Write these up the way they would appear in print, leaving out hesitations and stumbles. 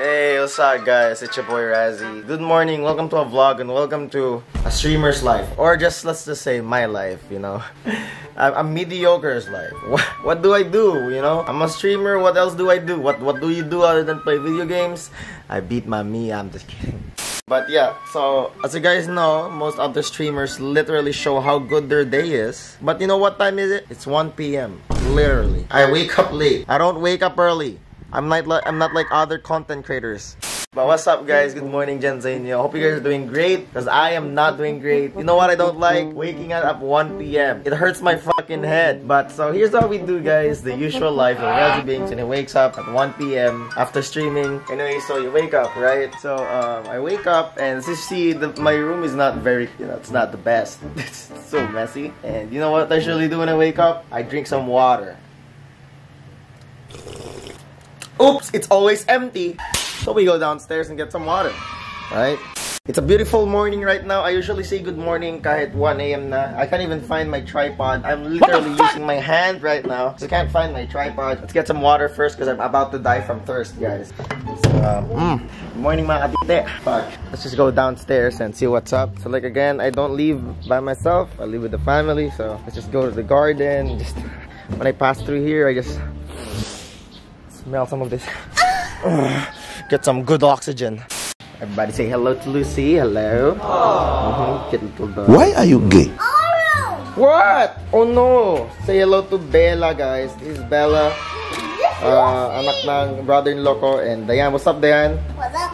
Hey, what's up guys? It's your boy Razzie. Good morning, welcome to a vlog and welcome to a streamer's life. Or just, let's just say, my life, you know. A mediocre's life. What do I do, you know? I'm a streamer, what else do I do? What do you do other than play video games? I beat my me, I'm just kidding. But yeah, so as you guys know, most other streamers literally show how good their day is. But you know what time is it? It's 1 p.m. Literally. I wake up late. I don't wake up early. I'm not like other content creators. But what's up guys? Good morning, Gen Z. Hope you guys are doing great, because I am not doing great. You know what I don't like? Waking up 1 p.m. It hurts my fucking head. But so here's how we do guys, the usual life of Razzie Binx, and he wakes up at 1 p.m. after streaming. Anyway, so you wake up, right? So I wake up and see my room is not very, you know, it's not the best. It's so messy. And you know what I usually do when I wake up? I drink some water. Oops, it's always empty. So we go downstairs and get some water, right? It's a beautiful morning right now. I usually say good morning kahit 1 a.m. na. I can't even find my tripod. I'm literally using my hand right now. So I can't find my tripod. Let's get some water first because I'm about to die from thirst, guys. So, good morning mga adite. Fuck. Let's just go downstairs and see what's up. So like again, I don't live by myself. I live with the family. So let's just go to the garden. Just when I pass through here, I just smell some of this. Get some good oxygen. Everybody say hello to Lucy. Hello. Why are you gay? What? Oh no. Say hello to Bella, guys. This is Bella. Anak ng brother-in-law ko and Diane. What's up, Diane? What's up?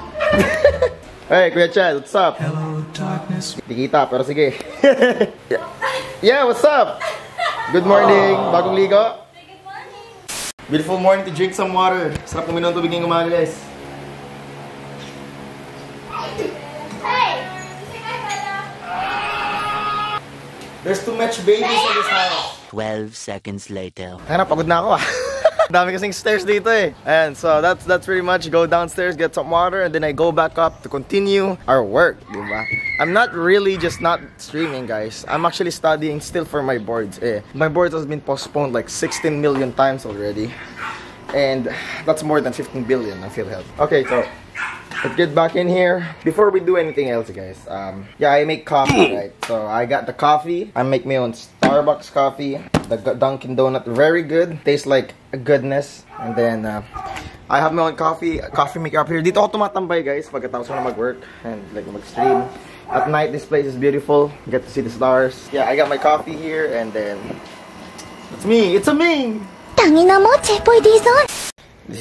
Hey, Kuya Chad. What's up? Hello, darkness. Di kita, pero sige. Yeah, what's up? Good morning. Bagong ligo. Beautiful morning to drink some water. Sarap uminom tubig ngayong umaga, guys. Hey! There's too much babies in this house. 12 seconds later. Ay, napagod na ako ah. Dami kasing stairs dito eh. And so that's pretty much go downstairs, get some water, and then I go back up to continue our work, diba? I'm not really just not streaming, guys. I'm actually studying still for my boards. My boards has been postponed like 16 million times already. And that's more than 15 billion on PhilHealth. Okay, so let's get back in here. Before we do anything else, guys, yeah, I make coffee, right? So I got the coffee. I make my own Starbucks coffee. The Dunkin' Donut, very good. Tastes like goodness. And then I have my own coffee maker up here. Dito ako tumatambay, guys, pagkatapos ko na mag-work and like mag-stream. At night, this place is beautiful. You get to see the stars. Yeah, I got my coffee here, and then it's me. It's a me. This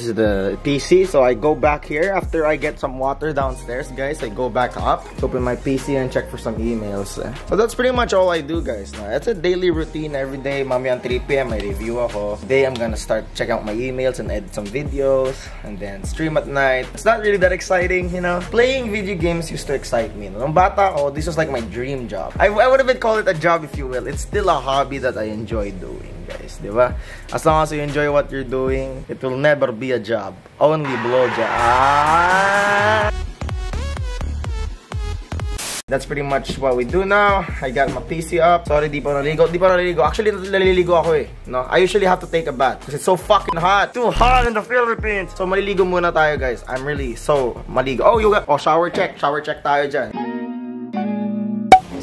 is the PC, so I go back here after I get some water downstairs, guys. I go back up, open my PC, and check for some emails. So that's pretty much all I do, guys. It's a daily routine every day. Mamayang 3 p.m. I review ako. Today, I'm gonna start check out my emails and edit some videos, and then stream at night. It's not really that exciting, you know. Playing video games used to excite me. Nung bata ako, this was like my dream job. I would have been called it a job, if you will. It's still a hobby that I enjoy doing, guys, diba? As long as you enjoy what you're doing, it will never be a job. Only blowjob. Ah! That's pretty much what we do now. I got my PC up. Sorry, di pa naliligo. Actually, naliligo ako eh. No? I usually have to take a bath because it's so fucking hot. Too hot in the Philippines. So maliligo muna tayo, guys. I'm really so maligo. Oh, you got... Oh, shower check. Shower check tayo dyan.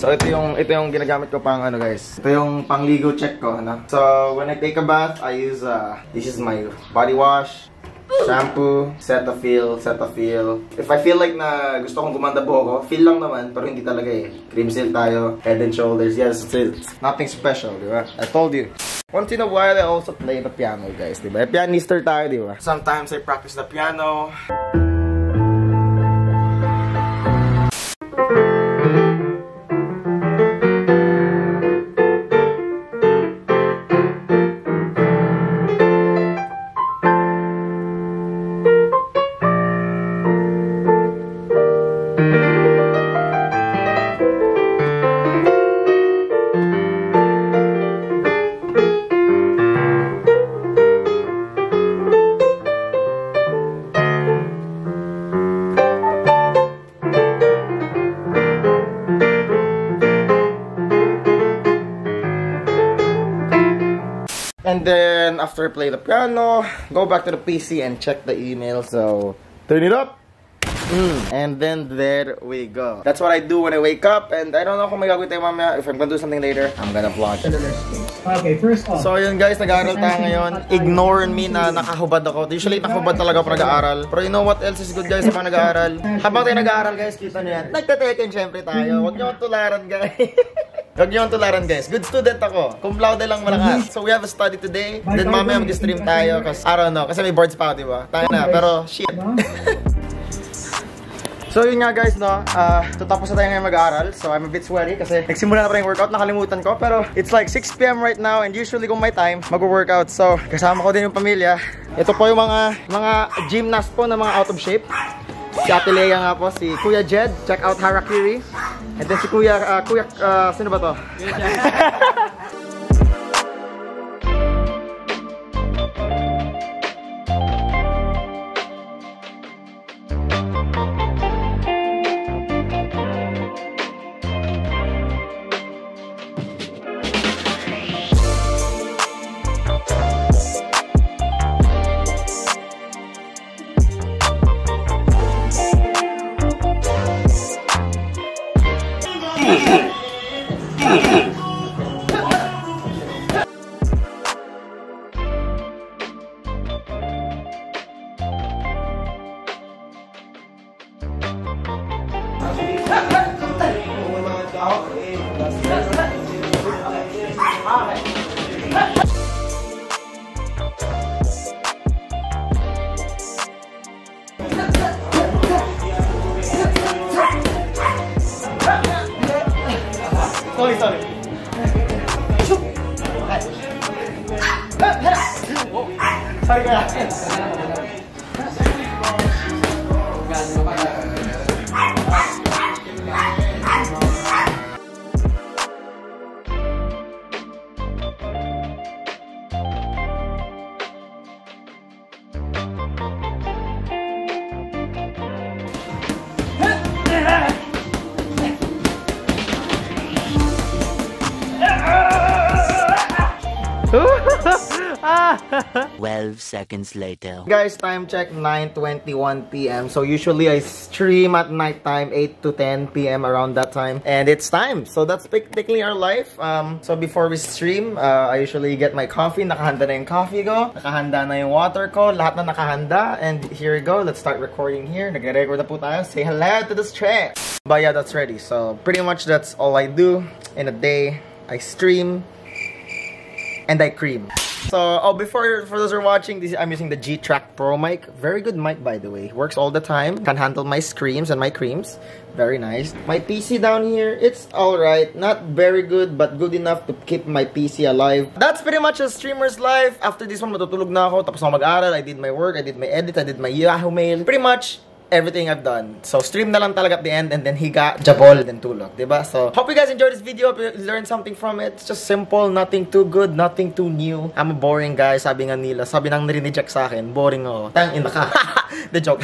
So ito yung ginagamit ko pang ano, guys. Ito yung pangligo check ko, ano. So when I take a bath, I use this is my body wash, shampoo, Cetaphil. If I feel like na gusto kong gumanda buhok ko, feel lang naman, pero hindi talaga eh. Cream seal tayo, Head and Shoulders. Yes, it's nothing special, di ba? I told you. Once in a while, I also play the piano, guys, di ba? Pianister tayo, di ba? Sometimes I practice the piano. And then after I play the piano, go back to the PC and check the email. So Turn it up. And then there we go. That's what I do when I wake up, and I don't know kung may gagawin tayo mamaya. If I'm gonna do something later, I'm gonna vlog it. Okay, first off. So yun guys, nag-aaral tayo ngayon. Ignore me na nakahubad ako. Usually nakahubad talaga ako nag-aaral. Pero you know what else is good guys sa mga nag-aaral? Habang tayo nag-aaral guys, kita nyo yan. Nagtatekin syempre tayo. Huwag nyo tularan guys. Huwag niyo ang tularan guys. Good student ako. Cum laude lang malakas. So we have a study today. Then mamaya mag-stream tayo. Kasi I don't know. Kasi may boards pa ako diba? Tayo na. Pero shit. So yun nga guys, no, tatapos na tayo ngayon mag-aaral. So I'm a bit sweaty kasi nagsimula na pa yung workout, nakalimutan ko. Pero it's like 6 PM right now and usually kung may time, mag-workout. So kasama ko din yung pamilya. Ito po yung mga gymnast po na mga out of shape. Si Ate Lea nga po, si Kuya Jed, check out Harakiri. And then si Kuya, sino ba to? Seconds later. Guys, time check 9:21 PM. So usually I stream at night time 8 to 10 PM around that time, and it's time. So that's technically our life. So before we stream, I usually get my coffee. Nakahanda na yung coffee ko. Nakahanda na yung water ko. Lahat na nakahanda. And here we go. Let's start recording here. Nagre-record na po tayo. Say hello to the stream. But yeah, that's ready. So pretty much that's all I do in a day. I stream and I cream. So, for those who are watching, I'm using the G-Track Pro mic. Very good mic, by the way. Works all the time. Can handle my screams and my creams. Very nice. My PC down here, it's alright. Not very good, but good enough to keep my PC alive. That's pretty much a streamer's life. After this one, matutulog na ako. Tapos ako mag-aral. I did my work, I did my edit, I did my Yahoo mail. Pretty much everything I've done. So stream na lang talaga at the end, and then higa, jabol, then tulog, diba? So hope you guys enjoyed this video. Hope you learned something from it. It's just simple, nothing too good, nothing too new. I'm a boring guy, sabi nga nila. Sabi nang narinig-check sa akin, boring ako. Tang ina ka. The joke.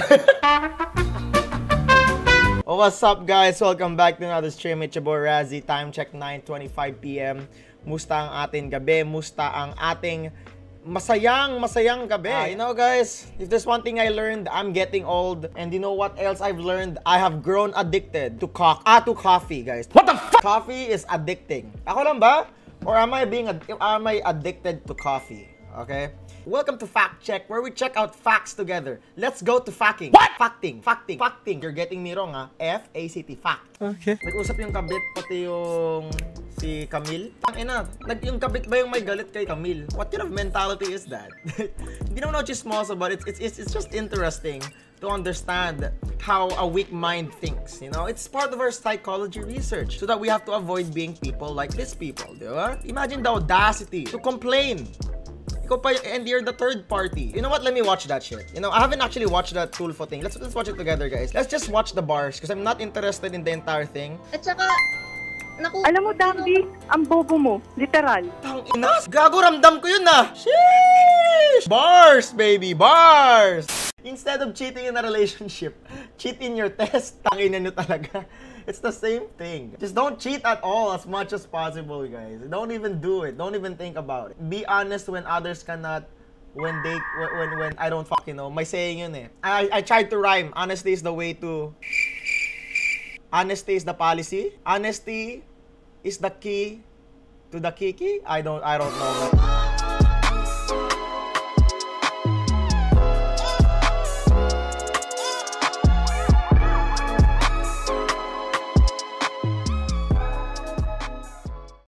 Oh, what's up guys? Welcome back to another stream. It's your boy Razzie. Time check 9:25 PM. Musta ang ating gabi? Musta ang ating masayang gabi. You know guys, if there's one thing I learned, I'm getting old. And you know what else I've learned? I have grown addicted to coffee, guys. What the fuck? Coffee is addicting. Ako lang ba? Or am I addicted to coffee? Okay? Welcome to Fact Check, where we check out facts together. Let's go to facting. What? Facting. You're getting me wrong, ha? F-A-C-T, fact. Okay. Nag-usap yung kabit, pati yung si Camille. Tangina, yung kabit ba yung may galit kay Camille? What kind of mentality is that? Hindi naman ako chismoso, but it's just interesting to understand how a weak mind thinks, you know? It's part of our psychology research so that we have to avoid being people like these people, di ba? Imagine the audacity to complain. And you're the third party. You know what? Let me watch that shit. You know, I haven't actually watched that Tulfo thing. Let's watch it together, guys. Let's just watch the bars because I'm not interested in the entire thing. At saka, naku... Alam mo, Dambi, ang bobo mo. Literal. Tang ina! Gago, ramdam ko yun ah! Sheesh! Bars, baby! Bars! Instead of cheating in a relationship, cheat in your test. Tangina nyo talaga. It's the same thing. Just don't cheat at all as much as possible, guys. Don't even do it. Don't even think about it. Be honest when others cannot. when I don't fucking know. May saying yun eh. I tried to rhyme. Honesty is the way to... Honesty is the policy. Honesty is the key to the kiki. I don't know.